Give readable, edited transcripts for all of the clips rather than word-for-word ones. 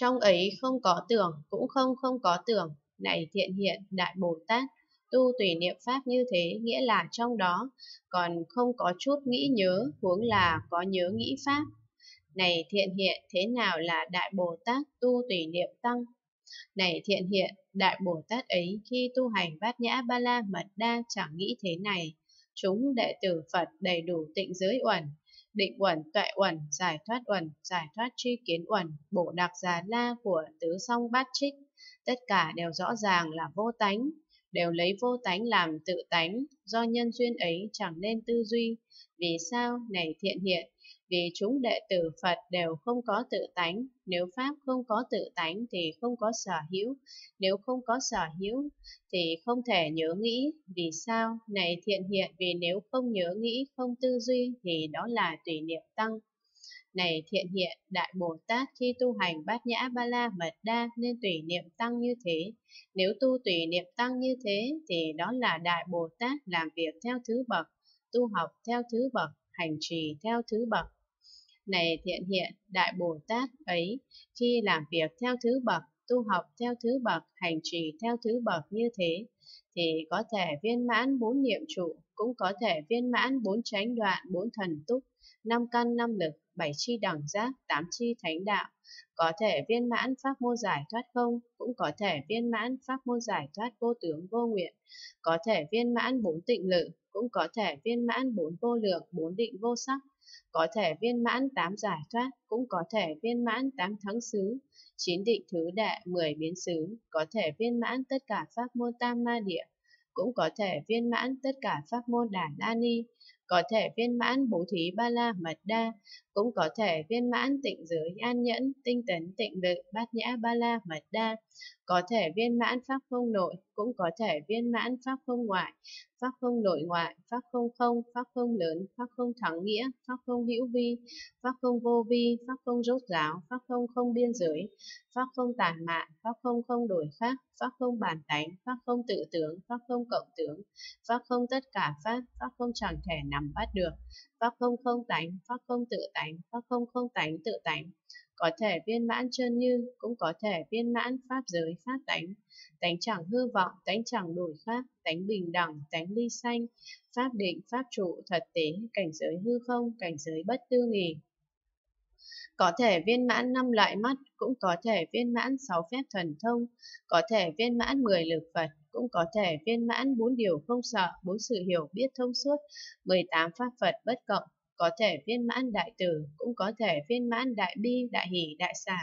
Trong ấy không có tưởng, cũng không có tưởng. Này Thiện Hiện, Đại Bồ Tát, tu tùy niệm pháp như thế, nghĩa là trong đó còn không có chút nghĩ nhớ, huống là có nhớ nghĩ pháp. Này Thiện Hiện, thế nào là Đại Bồ Tát tu tùy niệm tăng? Này Thiện Hiện, Đại Bồ Tát ấy khi tu hành Bát Nhã Ba La Mật Đa chẳng nghĩ thế này. Chúng đệ tử Phật đầy đủ tịnh giới uẩn, định uẩn, tuệ uẩn, giải thoát tri kiến uẩn, bổ đặc già la của tứ song bát trích, tất cả đều rõ ràng là vô tánh, đều lấy vô tánh làm tự tánh, do nhân duyên ấy chẳng nên tư duy. Vì sao? Này Thiện Hiện, vì chúng đệ tử Phật đều không có tự tánh. Nếu pháp không có tự tánh thì không có sở hữu, nếu không có sở hữu thì không thể nhớ nghĩ. Vì sao? Này Thiện Hiện, vì nếu không nhớ nghĩ, không tư duy thì đó là tùy niệm tăng. Này Thiện Hiện, Đại Bồ Tát khi tu hành Bát Nhã Ba La Mật Đa nên tùy niệm tăng như thế. Nếu tu tùy niệm tăng như thế thì đó là Đại Bồ Tát làm việc theo thứ bậc, tu học theo thứ bậc, hành trì theo thứ bậc. Này Thiện Hiện, Đại Bồ Tát ấy khi làm việc theo thứ bậc, tu học theo thứ bậc, hành trì theo thứ bậc như thế, thì có thể viên mãn 4 niệm trụ, cũng có thể viên mãn 4 chánh đoạn, 4 thần túc, 5 căn 5 lực, 7 chi đẳng giác, 8 chi thánh đạo, có thể viên mãn pháp môn giải thoát không, cũng có thể viên mãn pháp môn giải thoát vô tướng vô nguyện, có thể viên mãn 4 tịnh lự, cũng có thể viên mãn 4 vô lượng, 4 định vô sắc, có thể viên mãn 8 giải thoát, cũng có thể viên mãn 8 thắng xứ, 9 định thứ đệ, 10 biến xứ, có thể viên mãn tất cả pháp môn tam ma địa, cũng có thể viên mãn tất cả pháp môn đản la ni, có thể viên mãn bố thí ba la mật đa, cũng có thể viên mãn tịnh giới an nhẫn, tinh tấn tịnh lự, bát nhã ba la mật đa, có thể viên mãn pháp không nội, cũng có thể viên mãn pháp không ngoại, pháp không nội ngoại, pháp không không, pháp không lớn, pháp không thắng nghĩa, pháp không hữu vi, pháp không vô vi, pháp không rốt ráo, pháp không không biên giới, pháp không tàn mạn, pháp không không đổi khác, pháp không bản tánh, pháp không tự tướng, pháp không cộng tướng, pháp không tất cả pháp, pháp không chẳng thể nắm bắt được, pháp không không tánh, pháp không tự tánh, pháp không không tánh tự tánh, có thể viên mãn chân như, cũng có thể viên mãn pháp giới pháp tánh, tánh chẳng hư vọng, tánh chẳng đổi khác, tánh bình đẳng, tánh ly sanh, pháp định, pháp trụ, thật tế, cảnh giới hư không, cảnh giới bất tư nghì. Có thể viên mãn 5 loại mắt, cũng có thể viên mãn 6 phép thần thông, có thể viên mãn 10 lực Phật, cũng có thể viên mãn 4 điều không sợ, 4 sự hiểu biết thông suốt, 18 pháp Phật bất cộng, có thể viên mãn đại từ, cũng có thể viên mãn đại bi, đại hỷ, đại xả,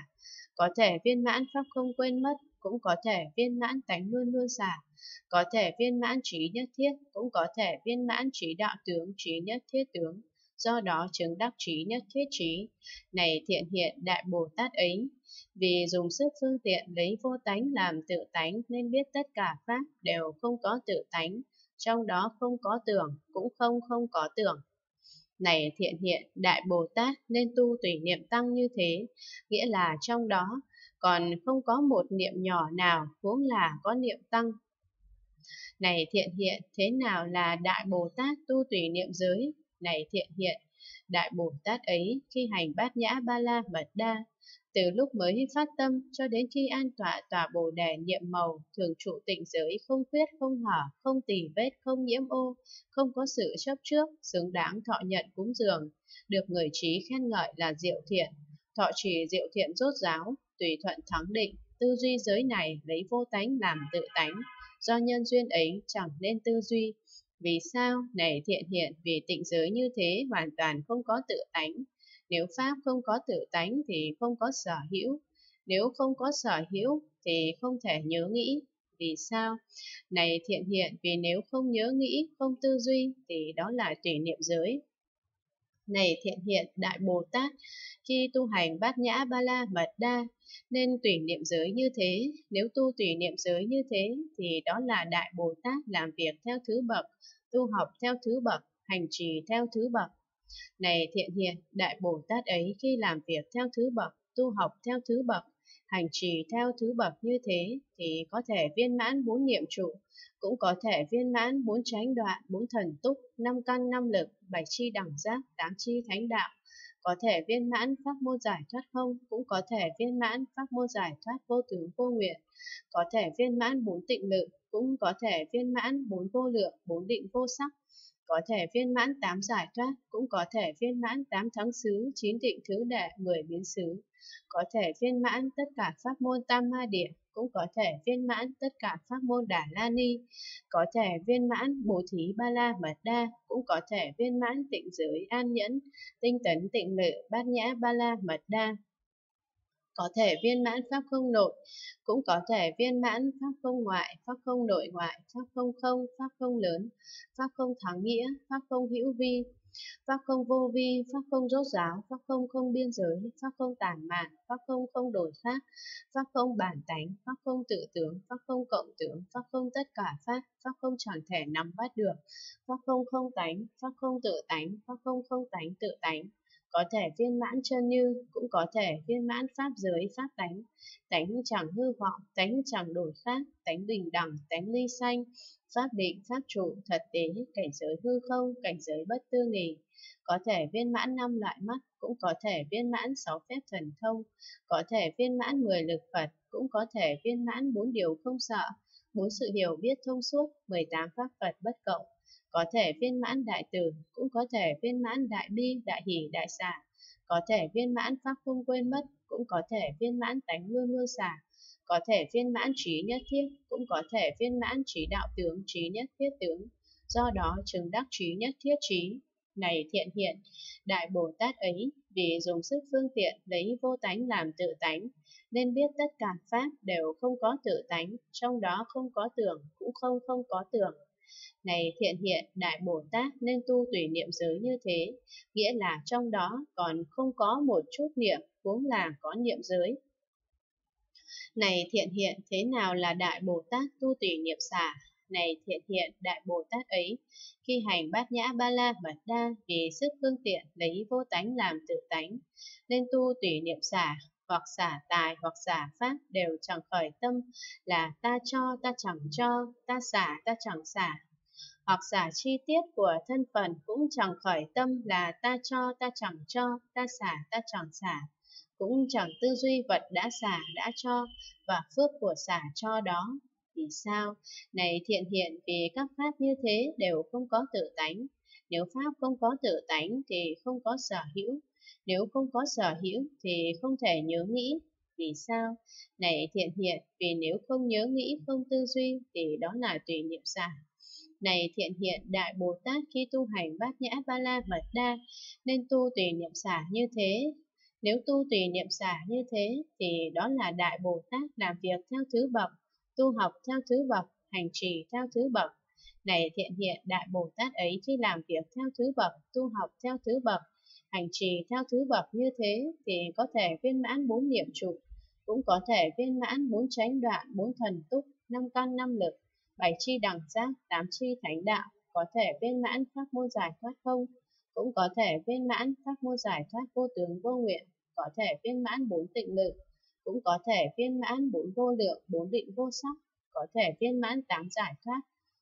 có thể viên mãn pháp không quên mất, cũng có thể viên mãn tánh luôn luôn xả, có thể viên mãn trí nhất thiết, cũng có thể viên mãn trí đạo tướng, trí nhất thiết tướng, do đó chứng đắc trí nhất thiết trí. Này Thiện Hiện, Đại Bồ Tát ấy vì dùng sức phương tiện lấy vô tánh làm tự tánh nên biết tất cả pháp đều không có tự tánh, trong đó không có tưởng, cũng không có tưởng. Này Thiện Hiện, Đại Bồ Tát nên tu tùy niệm tăng như thế, nghĩa là trong đó còn không có một niệm nhỏ nào, huống là có niệm tăng. Này Thiện Hiện, thế nào là Đại Bồ Tát tu tùy niệm giới? Này Thiện Hiện, Đại Bồ Tát ấy khi hành Bát Nhã Ba La Mật Đa, từ lúc mới phát tâm cho đến khi an tọa tòa Bồ Đề nhiệm màu, thường trụ tịnh giới không khuyết, không hở, không tì vết, không nhiễm ô, không có sự chấp trước, xứng đáng thọ nhận cúng dường, được người trí khen ngợi là diệu thiện, thọ trì diệu thiện rốt ráo, tùy thuận thắng định, tư duy giới này lấy vô tánh làm tự tánh, do nhân duyên ấy chẳng nên tư duy. Vì sao? Này Thiện Hiện, vì tịnh giới như thế hoàn toàn không có tự tánh. Nếu pháp không có tự tánh thì không có sở hữu, nếu không có sở hữu thì không thể nhớ nghĩ. Vì sao? Này Thiện Hiện, vì nếu không nhớ nghĩ, không tư duy thì đó là tùy niệm giới. Này Thiện Hiện, Đại Bồ Tát khi tu hành Bát Nhã Ba La Mật Đa nên tùy niệm giới như thế. Nếu tu tùy niệm giới như thế thì đó là Đại Bồ Tát làm việc theo thứ bậc, tu học theo thứ bậc, hành trì theo thứ bậc. Này Thiện Hiện, Đại Bồ Tát ấy khi làm việc theo thứ bậc, tu học theo thứ bậc, hành trì theo thứ bậc như thế thì có thể viên mãn 4 niệm trụ, cũng có thể viên mãn 4 chánh đoạn, 4 thần túc, 5 căn 5 lực, 7 chi đẳng giác, 8 chi thánh đạo, có thể viên mãn pháp môn giải thoát không, cũng có thể viên mãn pháp môn giải thoát vô tướng vô nguyện, có thể viên mãn bốn tịnh lự, cũng có thể viên mãn bốn vô lượng, bốn định vô sắc, có thể viên mãn 8 giải thoát, cũng có thể viên mãn 8 thắng xứ, 9 định thứ đệ, 10 biến xứ, có thể viên mãn tất cả pháp môn tam ma địa, cũng có thể viên mãn tất cả pháp môn Đà La Ni, có thể viên mãn bố thí Ba La Mật Đa, cũng có thể viên mãn tịnh giới an nhẫn, tinh tấn tịnh lự, bát nhã Ba La Mật Đa. Có thể viên mãn pháp không nội, cũng có thể viên mãn pháp không ngoại, pháp không nội ngoại, pháp không không, pháp không lớn, pháp không thắng nghĩa, pháp không hữu vi, pháp không vô vi, pháp không rốt ráo, pháp không không biên giới, pháp không tản mạn, pháp không không đổi khác, pháp không bản tánh, pháp không tự tướng, pháp không cộng tướng, pháp không tất cả pháp, pháp không chẳng thể nắm bắt được, pháp không không tánh, pháp không tự tánh, pháp không không tánh tự tánh. Có thể viên mãn chân như, cũng có thể viên mãn pháp giới, pháp tánh, tánh chẳng hư vọng, tánh chẳng đổi khác, tánh bình đẳng, tánh ly sanh, pháp định, pháp trụ, thật tế, cảnh giới hư không, cảnh giới bất tư nghì. Có thể viên mãn 5 loại mắt, cũng có thể viên mãn 6 phép thần thông, có thể viên mãn 10 lực Phật, cũng có thể viên mãn 4 điều không sợ, 4 sự hiểu biết thông suốt, 18 pháp Phật bất cộng. Có thể viên mãn đại từ, cũng có thể viên mãn đại bi, đại hỷ, đại xả, có thể viên mãn pháp không quên mất, cũng có thể viên mãn tánh luôn luôn xả, có thể viên mãn trí nhất thiết, cũng có thể viên mãn trí đạo tướng, trí nhất thiết tướng, do đó chứng đắc trí nhất thiết trí. Này Thiện Hiện, Đại Bồ Tát ấy vì dùng sức phương tiện lấy vô tánh làm tự tánh, nên biết tất cả pháp đều không có tự tánh, trong đó không có tưởng, cũng không có tưởng. Này Thiện Hiện, Đại Bồ Tát nên tu tùy niệm giới như thế, nghĩa là trong đó còn không có một chút niệm, cũng là có niệm giới. Này Thiện Hiện, thế nào là Đại Bồ Tát tu tùy niệm xả? Này Thiện Hiện, Đại Bồ Tát ấy, khi hành bát nhã ba la mật đa vì sức phương tiện lấy vô tánh làm tự tánh, nên tu tùy niệm xả, hoặc xả tài hoặc xả pháp đều chẳng khởi tâm là ta cho, ta chẳng cho, ta xả, ta chẳng xả, hoặc xả chi tiết của thân phần cũng chẳng khởi tâm là ta cho, ta chẳng cho, ta xả, ta chẳng xả, cũng chẳng tư duy vật đã xả, đã cho và phước của xả cho đó. Vì sao? Này Thiện Hiện, vì các pháp như thế đều không có tự tánh. Nếu pháp không có tự tánh thì không có sở hữu. Nếu không có sở hữu thì không thể nhớ nghĩ. Vì sao? Này Thiện Hiện, vì nếu không nhớ nghĩ, không tư duy thì đó là tùy niệm xả. Này Thiện Hiện, Đại Bồ Tát khi tu hành bát nhã ba la mật đa nên tu tùy niệm xả như thế. Nếu tu tùy niệm xả như thế thì đó là Đại Bồ Tát làm việc theo thứ bậc, tu học theo thứ bậc, hành trì theo thứ bậc. Này Thiện Hiện, Đại Bồ Tát ấy khi làm việc theo thứ bậc, tu học theo thứ bậc, hành trì theo thứ bậc như thế thì có thể viên mãn 4 niệm trụ, cũng có thể viên mãn 4 chánh đoạn, 4 thần túc, 5 căn 5 lực, 7 chi đẳng giác, 8 chi thánh đạo, có thể viên mãn pháp môn giải thoát không, cũng có thể viên mãn pháp môn giải thoát vô tướng vô nguyện, có thể viên mãn 4 tịnh lự, cũng có thể viên mãn 4 vô lượng, 4 định vô sắc, có thể viên mãn 8 giải thoát,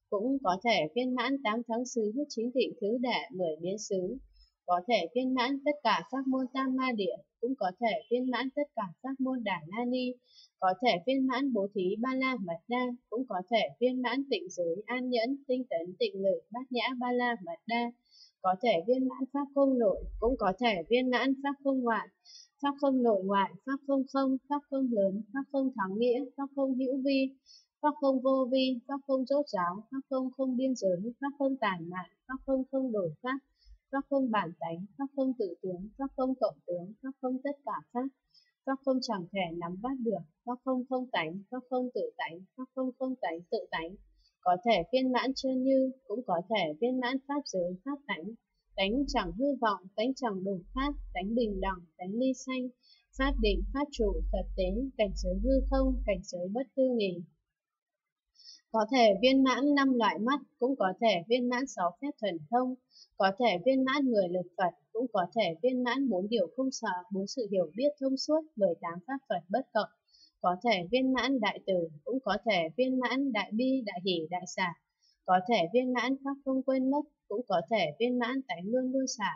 cũng có thể viên mãn 8 thắng xứ, 9 định thứ đệ, 10 biến xứ, có thể viên mãn tất cả pháp môn tam ma địa, cũng có thể viên mãn tất cả pháp môn Đà La Ni, có thể viên mãn bố thí ba la mật đa, cũng có thể viên mãn tịnh giới an nhẫn, tinh tấn tịnh lự, bát nhã ba la mật đa, có thể viên mãn pháp không nội, cũng có thể viên mãn pháp không ngoại, pháp không nội ngoại, pháp không không, pháp không lớn, pháp không thắng nghĩa, pháp không hữu vi, pháp không vô vi, pháp không rốt ráo, pháp không không biên giới, pháp không tản mạn, pháp không không đổi pháp, pháp không bản tánh, pháp không tự tướng, pháp không cộng tướng, pháp không tất cả pháp, pháp không chẳng thể nắm bắt được, pháp không không tánh, pháp không tự tánh, pháp không không tánh tự tánh, có thể viên mãn chân như, cũng có thể viên mãn pháp giới, pháp tánh, tánh chẳng hư vọng, tánh chẳng đổi pháp, tánh bình đẳng, tánh ly sanh, pháp định, pháp trụ, thật tế, cảnh giới hư không, cảnh giới bất tư nghì. Có thể viên mãn 5 loại mắt, cũng có thể viên mãn 6 phép thần thông, có thể viên mãn 10 lực Phật, cũng có thể viên mãn 4 điều không sợ, 4 sự hiểu biết thông suốt, 18 pháp Phật bất cộng, có thể viên mãn đại từ, cũng có thể viên mãn đại bi, đại hỷ, đại xả, có thể viên mãn pháp không quên mất, cũng có thể viên mãn tánh luôn luôn xả,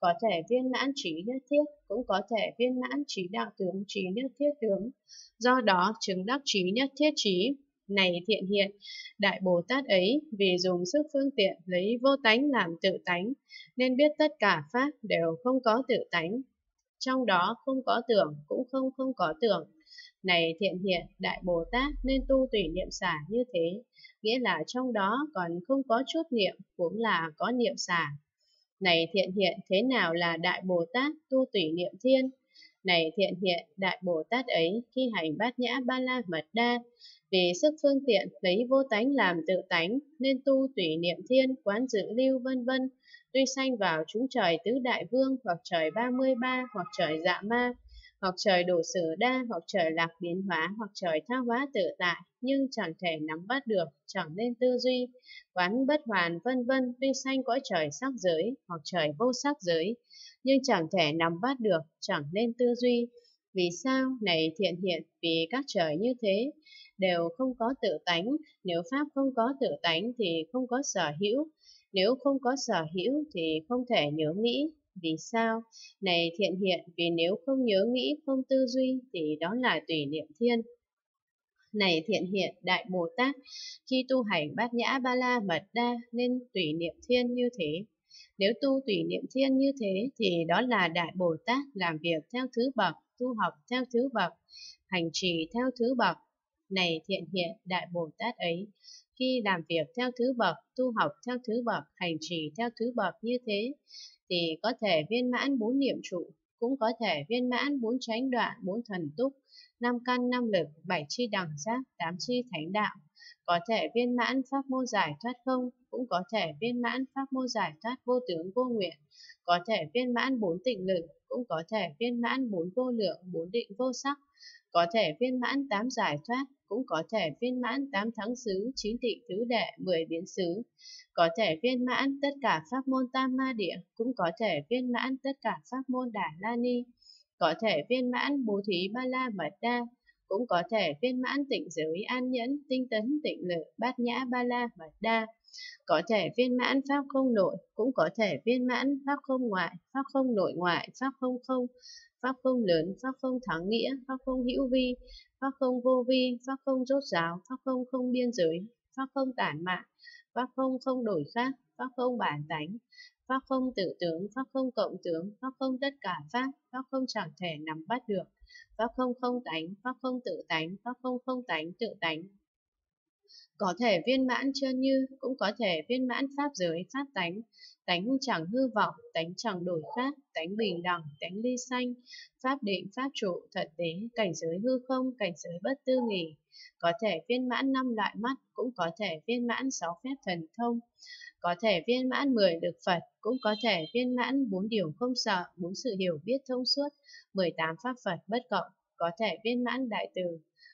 có thể viên mãn trí nhất thiết, cũng có thể viên mãn trí đạo tướng, trí nhất thiết tướng. Do đó, chứng đắc trí nhất thiết trí này thiện hiện, Đại Bồ Tát ấy vì dùng sức phương tiện lấy vô tánh làm tự tánh, nên biết tất cả pháp đều không có tự tánh, trong đó không có tưởng cũng không có tưởng. Này thiện hiện, Đại Bồ Tát nên tu tùy niệm xả như thế, nghĩa là trong đó còn không có chút niệm, cũng là có niệm xả. Này thiện hiện, thế nào là Đại Bồ Tát tu tùy niệm thiên? Này thiện hiện, Đại Bồ Tát ấy khi hành bát nhã ba la mật đa, vì sức phương tiện lấy vô tánh làm tự tánh, nên tu tùy niệm thiên, quán dự lưu vân. Tuy sanh vào chúng trời tứ đại vương, hoặc trời 33, hoặc trời dạ ma, hoặc trời đủ sử đa, hoặc trời lạc biến hóa, hoặc trời tha hóa tự tại, nhưng chẳng thể nắm bắt được, chẳng nên tư duy, quán bất hoàn vân. Tuy sanh cõi trời sắc giới, hoặc trời vô sắc giới, nhưng chẳng thể nắm bắt được, chẳng nên tư duy. Vì sao? Này thiện hiện, vì các trời như thế đều không có tự tánh. Nếu pháp không có tự tánh thì không có sở hữu, nếu không có sở hữu thì không thể nhớ nghĩ. Vì sao? Này thiện hiện, vì nếu không nhớ nghĩ, không tư duy thì đó là tùy niệm thiên. Này thiện hiện, Đại Bồ Tát khi tu hành bát nhã ba la mật đa nên tùy niệm thiên như thế. Nếu tu tùy niệm thiên như thế thì đó là Đại Bồ Tát làm việc theo thứ bậc, tu học theo thứ bậc, hành trì theo thứ bậc. Này thiện hiện, Đại Bồ Tát ấy khi làm việc theo thứ bậc, tu học theo thứ bậc, hành trì theo thứ bậc như thế, thì có thể viên mãn 4 niệm trụ, cũng có thể viên mãn 4 chánh đoạn, 4 thần túc, 5 căn, 5 lực, 7 chi đẳng giác, 8 chi thánh đạo. Có thể viên mãn pháp môn giải thoát không, cũng có thể viên mãn pháp môn giải thoát vô tướng vô nguyện, có thể viên mãn 4 tịnh lực, cũng có thể viên mãn 4 vô lượng, 4 định vô sắc, có thể viên mãn 8 giải thoát, cũng có thể viên mãn 8 thắng xứ, 9 tịnh tứ đệ, 10 biến xứ, có thể viên mãn tất cả pháp môn tam ma địa, cũng có thể viên mãn tất cả pháp môn đà la ni, có thể viên mãn bố thí ba la mật đa, cũng có thể viên mãn tịnh giới an nhẫn, tinh tấn tịnh lực, bát nhã ba la mật đa, có thể viên mãn pháp không nội, cũng có thể viên mãn pháp không ngoại, pháp không nội ngoại, pháp không không, pháp không lớn, pháp không thắng nghĩa, pháp không hữu vi, pháp không vô vi, pháp không rốt ráo, pháp không không biên giới, pháp không tản mạn, pháp không không đổi khác, pháp không bản tánh, pháp không tự tướng, pháp không cộng tướng, pháp không tất cả pháp, pháp không chẳng thể nắm bắt được, pháp không không tánh, pháp không tự tánh, pháp không không tánh tự tánh. Có thể viên mãn chân như, cũng có thể viên mãn pháp giới, pháp tánh, tánh chẳng hư vọng, tánh chẳng đổi khác, tánh bình đẳng, tánh ly sanh, pháp định, pháp trụ, thật tế, cảnh giới hư không, cảnh giới bất tư nghỉ. Có thể viên mãn 5 loại mắt, cũng có thể viên mãn 6 phép thần thông, có thể viên mãn 10 lực Phật, cũng có thể viên mãn 4 điều không sợ, 4 sự hiểu biết thông suốt, 18 pháp Phật bất cộng, có thể viên mãn đại từ,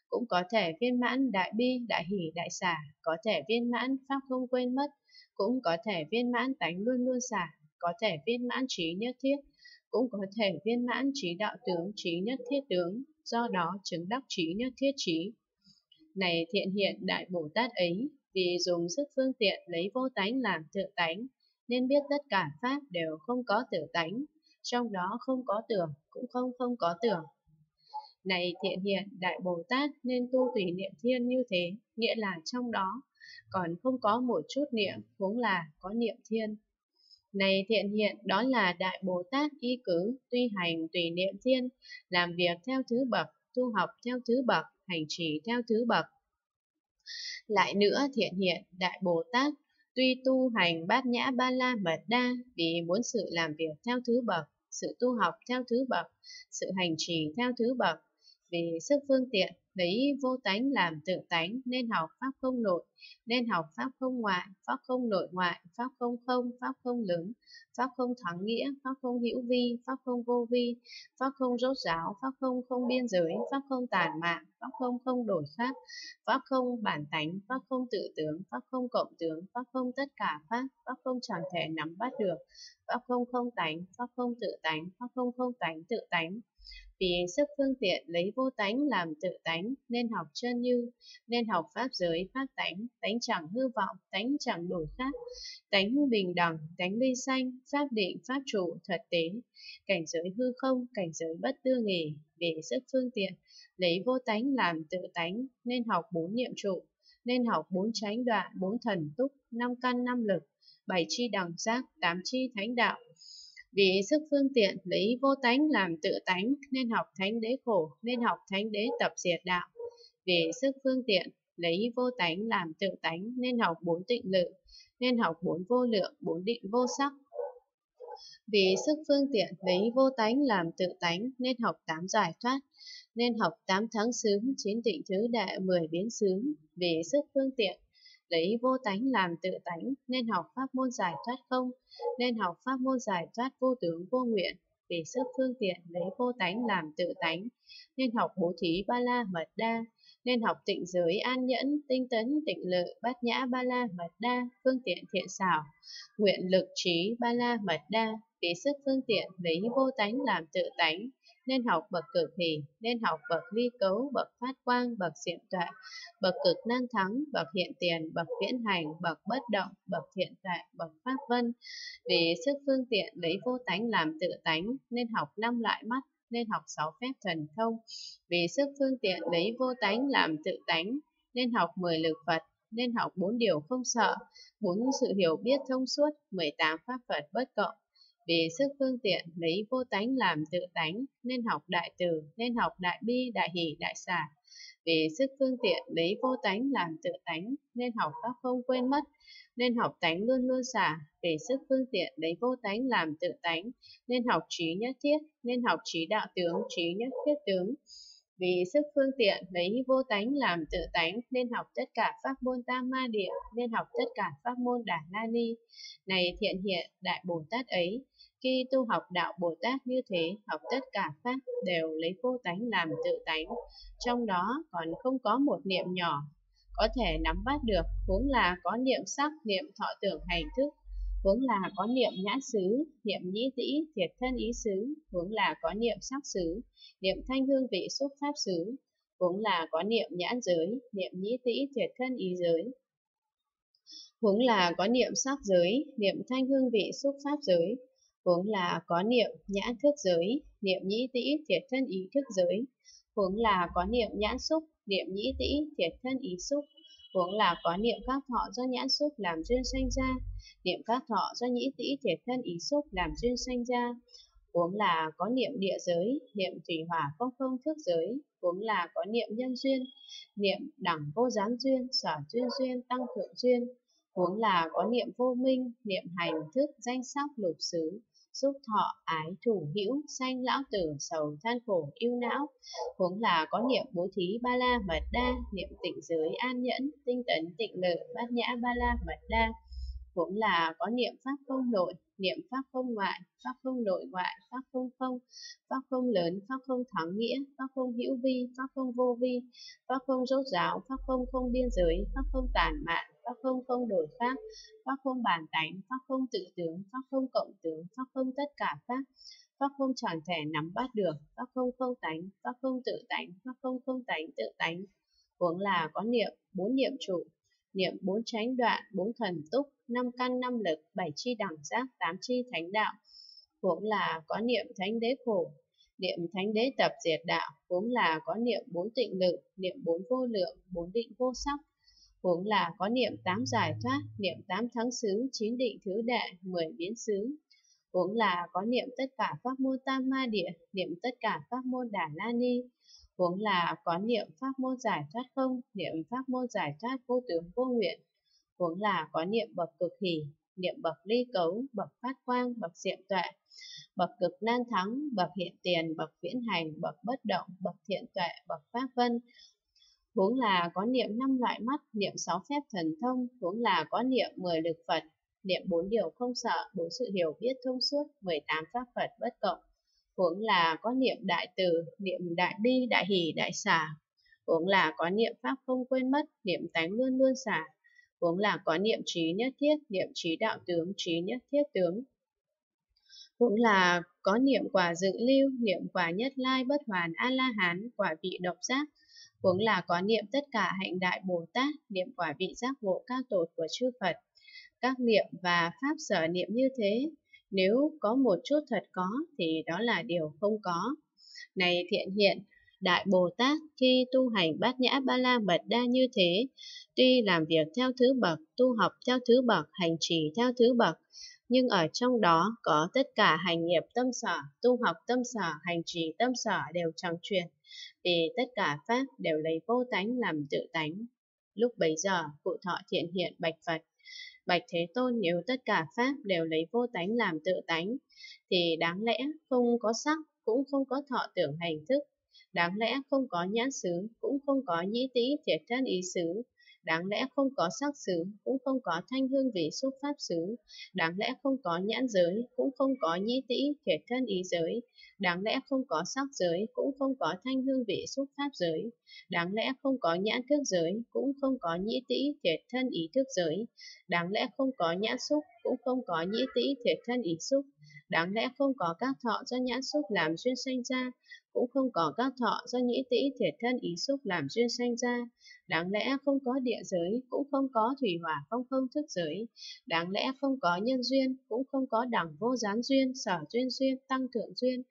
cũng có thể viên mãn đại bi, đại hỷ, đại xả, có thể viên mãn pháp không quên mất, cũng có thể viên mãn tánh luôn luôn xả, có thể viên mãn trí nhất thiết, cũng có thể viên mãn trí đạo tướng, trí nhất thiết tướng, do đó chứng đắc trí nhất thiết trí. Này thiện hiện, Đại Bồ Tát ấy vì dùng sức phương tiện lấy vô tánh làm tự tánh, nên biết tất cả pháp đều không có tự tánh, trong đó không có tưởng cũng không có tưởng. Này thiện hiện, Đại Bồ Tát nên tu tùy niệm thiên như thế, nghĩa là trong đó còn không có một chút niệm, cũng là có niệm thiên. Này thiện hiện, đó là Đại Bồ Tát y cứ tuy hành tùy niệm thiên, làm việc theo thứ bậc, tu học theo thứ bậc, hành trì theo thứ bậc. Lại nữa, thiện hiện, Đại Bồ Tát tuy tu hành bát nhã ba la mật đa, vì muốn sự làm việc theo thứ bậc, sự tu học theo thứ bậc, sự hành trì theo thứ bậc, vì sức phương tiện lấy vô tánh làm tự tánh, nên học pháp không nội, nên học pháp không ngoại, pháp không nội ngoại, pháp không không, pháp không lớn, pháp không thắng nghĩa, pháp không hữu vi, pháp không vô vi, pháp không rốt ráo, pháp không không biên giới, pháp không tản mạn, pháp không không đổi khác, pháp không bản tánh, pháp không tự tướng, pháp không cộng tướng, pháp không tất cả pháp, pháp không chẳng thể nắm bắt được, pháp không không tánh, pháp không tự tánh, pháp không không tánh tự tánh. vì sức phương tiện lấy vô tánh làm tự tánh, nên học chân như, nên học pháp giới, pháp tánh, tánh chẳng hư vọng, tánh chẳng đổi khác, tánh bình đẳng, tánh ly sanh, pháp định, pháp trụ, thật tế, cảnh giới hư không, cảnh giới bất tư nghỉ, vì sức phương tiện lấy vô tánh làm tự tánh, nên học bốn niệm trụ, nên học bốn chánh đoạn, bốn thần túc, năm căn năm lực, bảy chi đẳng giác, tám chi thánh đạo. Vì sức phương tiện lấy vô tánh làm tự tánh, nên học thánh đế khổ, nên học thánh đế tập diệt đạo. Vì sức phương tiện lấy vô tánh làm tự tánh, nên học bốn tịnh lự, nên học bốn vô lượng, bốn định vô sắc. Vì sức phương tiện lấy vô tánh làm tự tánh, nên học tám giải thoát, nên học tám tháng xứ, chín tịnh thứ đệ, 10 biến xứ. Vì sức phương tiện lấy vô tánh làm tự tánh, nên học pháp môn giải thoát không, nên học pháp môn giải thoát vô tướng vô nguyện. Vì sức phương tiện lấy vô tánh làm tự tánh, nên học bố thí ba la mật đa, nên học tịnh giới an nhẫn, tinh tấn tịnh lự, bát nhã ba la mật đa, phương tiện thiện xảo, nguyện lực trí ba la mật đa. Vì sức phương tiện lấy vô tánh làm tự tánh, nên học bậc cử hỷ, nên học bậc ly cấu, bậc phát quang, bậc diệm tuệ, bậc cực năng thắng, bậc hiện tiền, bậc viễn hành, bậc bất động, bậc thiện tuệ, bậc pháp vân. Vì sức phương tiện lấy vô tánh làm tự tánh, nên học năm loại mắt, nên học 6 phép thần thông. Vì sức phương tiện lấy vô tánh làm tự tánh, nên học 10 lực Phật, nên học 4 điều không sợ, 4 sự hiểu biết thông suốt, 18 pháp Phật bất cộng. Vì sức phương tiện lấy vô tánh làm tự tánh, nên học đại từ, nên học đại bi, đại hỷ, đại xả. Vì sức phương tiện lấy vô tánh làm tự tánh, nên học pháp không quên mất, nên học tánh luôn luôn xả. Vì sức phương tiện lấy vô tánh làm tự tánh, nên học trí nhất thiết, nên học trí đạo tướng, trí nhất thiết tướng. Vì sức phương tiện lấy vô tánh làm tự tánh, nên học tất cả pháp môn tam ma địa, nên học tất cả pháp môn đà la ni. Này thiện hiện đại Bồ Tát ấy, khi tu học đạo Bồ Tát như thế, học tất cả pháp đều lấy vô tánh làm tự tánh, trong đó còn không có một niệm nhỏ có thể nắm bắt được, huống là có niệm sắc, niệm thọ tưởng hành thức, huống là có niệm nhã xứ, niệm nhĩ tĩ, thiệt thân ý xứ, huống là có niệm sắc xứ, niệm thanh hương vị xúc pháp xứ, huống là có niệm nhãn giới, niệm nhĩ tĩ, thiệt thân ý giới, huống là có niệm sắc giới, niệm thanh hương vị xúc pháp giới, huống là có niệm nhã thức giới, niệm nhĩ tĩ, thiệt thân ý thức giới, huống là có niệm nhãn xúc, niệm nhĩ tĩ, thiệt thân ý xúc, huống là có niệm các thọ do nhãn xúc làm duyên sanh ra, niệm các thọ do nhĩ tĩ, thiệt thân ý xúc làm duyên sanh ra, huống là có niệm địa giới, niệm thủy hỏa phong không thức giới, huống là có niệm nhân duyên, niệm đẳng vô gián duyên, sở duyên duyên, tăng thượng duyên, huống là có niệm vô minh, niệm hành thức, danh sắc lục xứ, xúc thọ ái thủ hữu, sanh lão tử, sầu than khổ ưu não, huống là có niệm bố thí ba la mật đa, niệm tịnh giới an nhẫn, tinh tấn tịnh lự, bát nhã ba la mật đa, huống là có niệm pháp không nội, niệm pháp không ngoại, pháp không nội ngoại, pháp không không, pháp không lớn, pháp không thắng nghĩa, pháp không hữu vi, pháp không vô vi, pháp không rốt ráo, pháp không không biên giới, pháp không tàn mạn, pháp không không đổi pháp, pháp không bản tánh, pháp không tự tướng, pháp không cộng tướng, pháp không tất cả pháp, pháp không chẳng thể nắm bắt được, pháp không không tánh, pháp không tự tánh, pháp không không tánh tự tánh, huống là có niệm 4 niệm trụ, niệm 4 chánh đoạn, 4 thần túc, 5 căn 5 lực, 7 chi đẳng giác, 8 chi thánh đạo, huống là có niệm thánh đế khổ, niệm thánh đế tập diệt đạo, huống là có niệm 4 tịnh lự, niệm 4 vô lượng, 4 định vô sắc, huống là có niệm 8 giải thoát, niệm 8 thắng xứ, 9 định thứ đệ, 10 biến xứ, huống là có niệm tất cả pháp môn tam ma địa, niệm tất cả pháp môn đà la ni, huống là có niệm pháp môn giải thoát không, niệm pháp môn giải thoát vô tướng vô nguyện, huống là có niệm bậc cực hỷ, niệm bậc ly cấu, bậc phát quang, bậc diệm tuệ, bậc cực năng thắng, bậc hiện tiền, bậc viễn hành, bậc bất động, bậc thiện tuệ, bậc pháp vân, huống là có niệm 5 loại mắt, niệm 6 phép thần thông, huống là có niệm 10 lực Phật, niệm 4 điều không sợ, 4 sự hiểu biết thông suốt, 18 pháp Phật bất cộng, huống là có niệm đại từ, niệm đại bi, đại hỷ, đại xả, huống là có niệm pháp không quên mất, niệm tánh luôn luôn xả, huống là có niệm trí nhất thiết, niệm trí đạo tướng, trí nhất thiết tướng, Cũng là có niệm quả dự lưu, niệm quả nhất lai bất hoàn A-la-hán, quả vị độc giác. Cũng là có niệm tất cả hạnh đại Bồ Tát, niệm quả vị giác ngộ cao tột của chư Phật. Các niệm và pháp sở niệm như thế, nếu có một chút thật có thì đó là điều không có. Này Thiện Hiện, Đại Bồ Tát khi tu hành Bát Nhã Ba La Mật Đa như thế, tuy làm việc theo thứ bậc, tu học theo thứ bậc, hành trì theo thứ bậc, nhưng ở trong đó có tất cả hành nghiệp tâm sở, tu học tâm sở, hành trì tâm sở đều chẳng truyền, vì tất cả pháp đều lấy vô tánh làm tự tánh. Lúc bấy giờ, Cụ Thọ Thiện Hiện bạch Phật: Bạch Thế Tôn, nếu tất cả pháp đều lấy vô tánh làm tự tánh, thì đáng lẽ không có sắc, cũng không có thọ tưởng hành thức. Đáng lẽ không có nhãn xứ, cũng không có nhĩ tĩ thiệt thân ý xứ. Đáng lẽ không có sắc xứ, cũng không có thanh hương vị xúc pháp xứ. Đáng lẽ không có nhãn giới, cũng không có nhĩ tĩ thiệt thân ý giới. Đáng lẽ không có sắc giới, cũng không có thanh hương vị xúc pháp giới. Đáng lẽ không có nhãn thức giới, cũng không có nhĩ tĩ thiệt thân ý thức giới. Đáng lẽ không có nhãn xúc, cũng không có nhĩ tĩ thiệt thân ý xúc. Đáng lẽ không có các thọ do nhãn xúc làm duyên sanh ra, cũng không có các thọ do nhĩ tĩ thiệt thân ý xúc làm duyên sanh ra. Đáng lẽ không có địa giới, cũng không có thủy hỏa phong không thức giới. Đáng lẽ không có nhân duyên, cũng không có đẳng vô gián duyên, sở duyên duyên, tăng thượng duyên.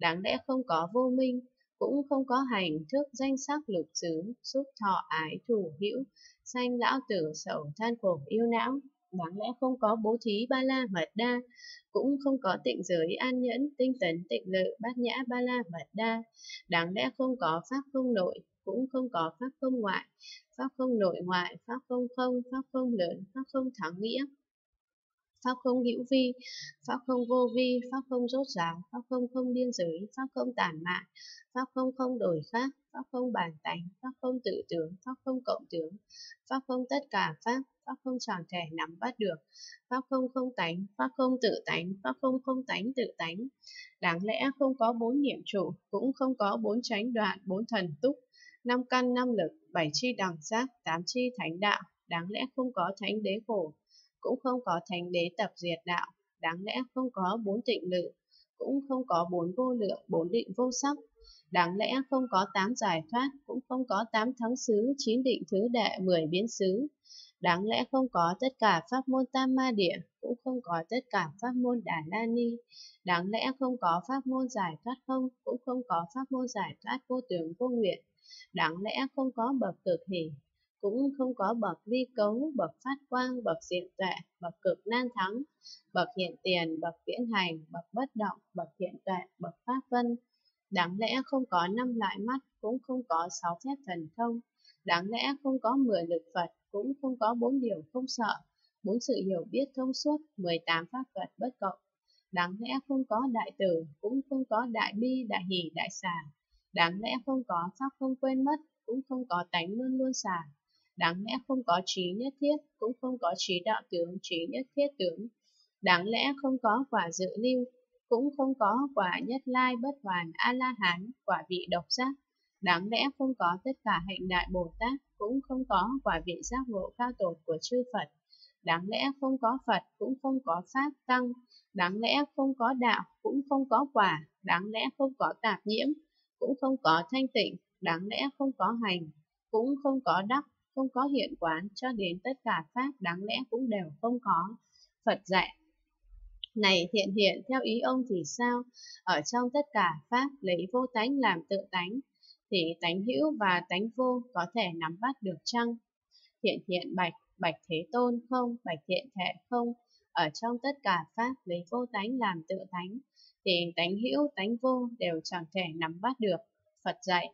Đáng lẽ không có vô minh, cũng không có hành thức danh sắc lục xứ, xúc thọ ái thủ hữu, sanh lão tử sầu than khổ yêu não. Đáng lẽ không có bố thí ba la mật đa, cũng không có tịnh giới an nhẫn tinh tấn tịnh lợi bát nhã ba la mật đa. Đáng lẽ không có pháp không nội, cũng không có pháp không ngoại, pháp không nội ngoại, pháp không không, pháp không lớn, pháp không thắng nghĩa, pháp không hữu vi, pháp không vô vi, pháp không rốt ráo, pháp không không biên giới, pháp không tản mạn, pháp không không đổi khác, pháp không bản tánh, pháp không tự tướng, pháp không cộng tướng, pháp không tất cả pháp, pháp không chẳng thể nắm bắt được, pháp không không tánh, pháp không tự tánh, pháp không không tánh tự tánh. Đáng lẽ không có bốn niệm trụ, cũng không có bốn chánh đoạn, bốn thần túc, năm căn năm lực, bảy chi đẳng giác, tám chi thánh đạo. Đáng lẽ không có thánh đế khổ, cũng không có thánh đế tập diệt đạo. Đáng lẽ không có bốn tịnh lự, cũng không có bốn vô lượng, bốn định vô sắc. Đáng lẽ không có tám giải thoát, cũng không có tám thắng xứ, chín định thứ đệ, 10 biến xứ. Đáng lẽ không có tất cả pháp môn tam ma địa, cũng không có tất cả pháp môn đà la ni. Đáng lẽ không có pháp môn giải thoát không, cũng không có pháp môn giải thoát vô tướng vô nguyện. Đáng lẽ không có bậc cực hỷ, cũng không có bậc ly cấu, bậc phát quang, bậc diệu tuệ, bậc cực nan thắng, bậc hiện tiền, bậc viễn hành, bậc bất động, bậc hiện tuệ, bậc pháp vân. Đáng lẽ không có 5 loại mắt, cũng không có 6 phép thần thông. Đáng lẽ không có 10 lực Phật, cũng không có 4 điều không sợ, 4 sự hiểu biết thông suốt, 18 pháp Phật bất cộng. Đáng lẽ không có đại từ, cũng không có đại bi, đại hỷ, đại xả. Đáng lẽ không có pháp không quên mất, cũng không có tánh luôn luôn xả. Đáng lẽ không có trí nhất thiết, cũng không có trí đạo tướng, trí nhất thiết tướng. Đáng lẽ không có quả dự lưu, cũng không có quả nhất lai bất hoàn A-la-hán, quả vị độc giác. Đáng lẽ không có tất cả hạnh đại Bồ Tát, cũng không có quả vị giác ngộ cao tột của chư Phật. Đáng lẽ không có Phật, cũng không có Pháp Tăng. Đáng lẽ không có đạo, cũng không có quả. Đáng lẽ không có tạp nhiễm, cũng không có thanh tịnh. Đáng lẽ không có hành, cũng không có đắc, không có hiện quán, cho đến tất cả Pháp đáng lẽ cũng đều không có. Phật dạy: Này Thiện Hiện, theo ý ông thì sao? Ở trong tất cả pháp lấy vô tánh làm tự tánh, thì tánh hữu và tánh vô có thể nắm bắt được chăng? Thiện Hiện bạch: Bạch Thế Tôn, không. Bạch Thiện Thệ, không. Ở trong tất cả pháp lấy vô tánh làm tự tánh, thì tánh hữu, tánh vô đều chẳng thể nắm bắt được. Phật dạy: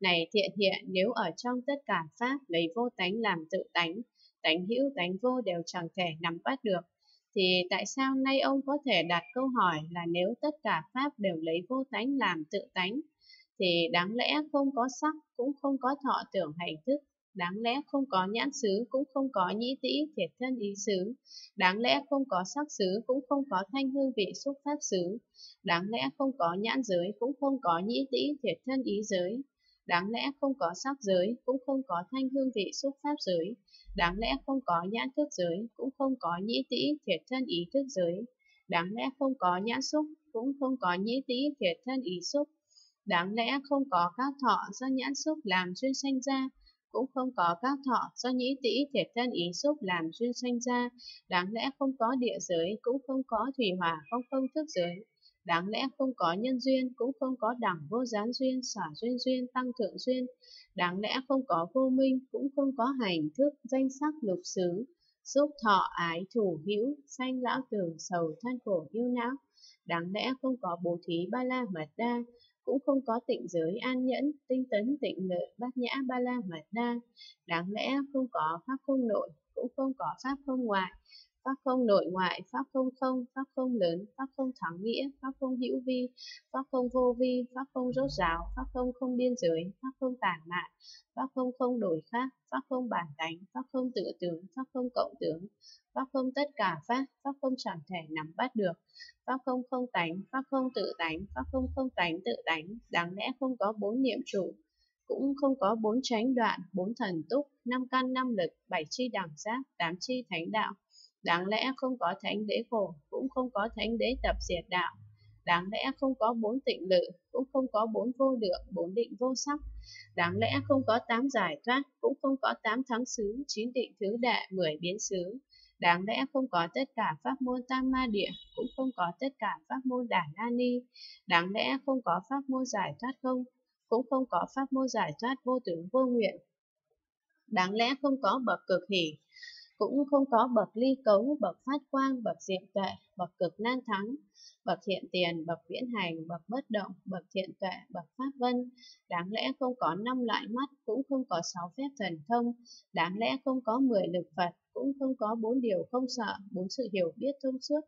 Này Thiện Hiện, nếu ở trong tất cả pháp lấy vô tánh làm tự tánh, tánh hữu, tánh vô đều chẳng thể nắm bắt được, thì tại sao nay ông có thể đặt câu hỏi là nếu tất cả pháp đều lấy vô tánh làm tự tánh, thì đáng lẽ không có sắc, cũng không có thọ tưởng hành thức. Đáng lẽ không có nhãn xứ, cũng không có nhĩ tĩ thiệt thân ý xứ. Đáng lẽ không có sắc xứ, cũng không có thanh hương vị xúc pháp xứ. Đáng lẽ không có nhãn giới, cũng không có nhĩ tĩ thiệt thân ý giới. Đáng lẽ không có sắc giới, cũng không có thanh hương vị xúc pháp giới. Đáng lẽ không có nhãn thức giới, cũng không có nhĩ tĩ thiệt thân ý thức giới. đáng lẽ không có nhãn xúc, cũng không có nhĩ tý thiệt thân ý xúc, đáng lẽ không có các thọ do nhãn xúc làm duyên sanh ra, cũng không có các thọ do nhĩ tý thiệt thân ý xúc làm duyên sanh ra, đáng lẽ không có địa giới, cũng không có thủy hỏa, không không thức giới, đáng lẽ không có nhân duyên, cũng không có đẳng vô gián duyên, xả duyên duyên, tăng thượng duyên, đáng lẽ không có vô minh, cũng không có hành thức, danh sắc, lục xứ, xúc thọ, ái, thủ, hữu, sanh lão tử, sầu, than khổ, yêu não, đáng lẽ không có bố thí ba la mật đa, cũng không có tịnh giới, an nhẫn, tinh tấn, tịnh lợi, bát nhã ba la mật đa, đáng lẽ không có pháp không nội, cũng không có pháp không ngoại, pháp không nội ngoại, pháp không không, pháp không lớn, pháp không thắng nghĩa, pháp không hữu vi, pháp không vô vi, pháp không rốt ráo, pháp không không biên giới, pháp không tản mạn, pháp không không đổi khác, pháp không bản tánh, pháp không tự tướng, pháp không cộng tướng, pháp không tất cả pháp, pháp không chẳng thể nắm bắt được, pháp không không tánh, pháp không tự tánh, pháp không không tánh tự tánh, đáng lẽ không có bốn niệm trụ, cũng không có bốn chánh đoạn, bốn thần túc, năm căn năm lực, bảy chi đẳng giác, tám chi thánh đạo, đáng lẽ không có thánh đế khổ, cũng không có thánh đế tập diệt đạo, đáng lẽ không có bốn tịnh lự, cũng không có bốn vô lượng, bốn định vô sắc, đáng lẽ không có tám giải thoát, cũng không có tám thắng xứ, chín định thứ đệ, 10 biến xứ, đáng lẽ không có tất cả pháp môn tam ma địa, cũng không có tất cả pháp môn đà la ni, đáng lẽ không có pháp môn giải thoát không, cũng không có pháp môn giải thoát vô tưởng vô nguyện, đáng lẽ không có bậc cực hỷ, cũng không có bậc ly cấu, bậc phát quang, bậc diệm tuệ, bậc cực nan thắng, bậc hiện tiền, bậc viễn hành, bậc bất động, bậc thiện tuệ, bậc pháp vân, đáng lẽ không có 5 loại mắt, cũng không có 6 phép thần thông, đáng lẽ không có 10 lực Phật, cũng không có 4 điều không sợ, 4 sự hiểu biết thông suốt,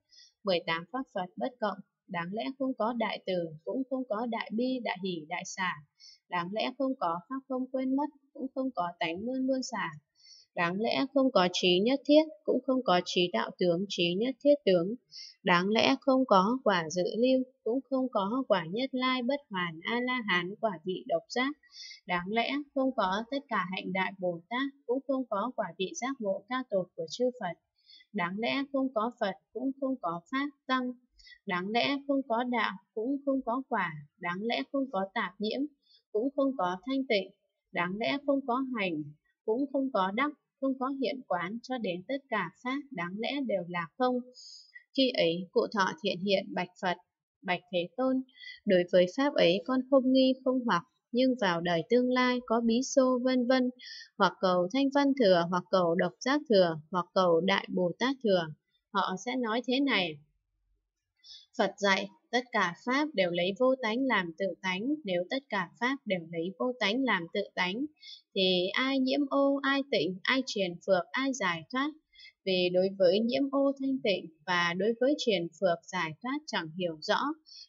18 pháp Phật bất cộng, đáng lẽ không có đại từ, cũng không có đại bi, đại hỷ, đại xả, đáng lẽ không có pháp không quên mất, cũng không có tánh luôn luôn xả, đáng lẽ không có trí nhất thiết, cũng không có trí đạo tướng, trí nhất thiết tướng, đáng lẽ không có quả dự lưu, cũng không có quả nhất lai, bất hoàn, A-la-hán, quả vị độc giác, đáng lẽ không có tất cả hạnh đại Bồ Tát, cũng không có quả vị giác ngộ cao tột của chư Phật, đáng lẽ không có Phật, cũng không có Pháp Tăng, đáng lẽ không có đạo, cũng không có quả, đáng lẽ không có tạp nhiễm, cũng không có thanh tịnh, đáng lẽ không có hành, cũng không có đắc, không có hiện quán, cho đến tất cả pháp đáng lẽ đều là không. Khi ấy cụ thọ Thiện hiện bạch Phật: Bạch Thế Tôn, đối với pháp ấy con không nghi không hoặc, nhưng vào đời tương lai có bí xô vân vân, hoặc cầu thanh văn thừa, hoặc cầu độc giác thừa, hoặc cầu đại Bồ Tát thừa, họ sẽ nói thế này: Phật dạy tất cả pháp đều lấy vô tánh làm tự tánh, nếu tất cả pháp đều lấy vô tánh làm tự tánh thì ai nhiễm ô, ai tịnh, ai triền phược, ai giải thoát? Vì đối với nhiễm ô thanh tịnh và đối với triền phược giải thoát chẳng hiểu rõ,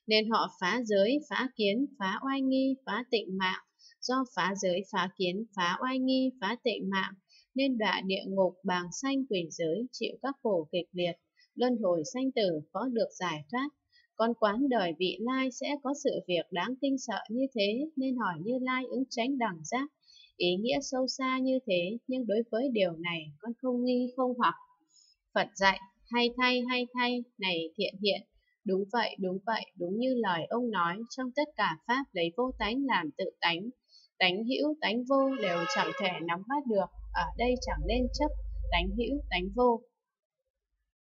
nên họ phá giới, phá kiến, phá oai nghi, phá tịnh mạng. Do phá giới, phá kiến, phá oai nghi, phá tịnh mạng nên đọa địa ngục, bàng sanh, quỷ giới, chịu các khổ kịch liệt, luân hồi sanh tử, khó được giải thoát. Con quán đời vị lai sẽ có sự việc đáng kinh sợ như thế, nên hỏi Như Lai ứng chánh đẳng giác, ý nghĩa sâu xa như thế, nhưng đối với điều này con không nghi không hoặc. Phật dạy: hay thay, này Thiện hiện, đúng vậy, đúng như lời ông nói, trong tất cả pháp lấy vô tánh làm tự tánh, tánh hữu, tánh vô đều chẳng thể nắm bắt được, ở đây chẳng nên chấp tánh hữu, tánh vô.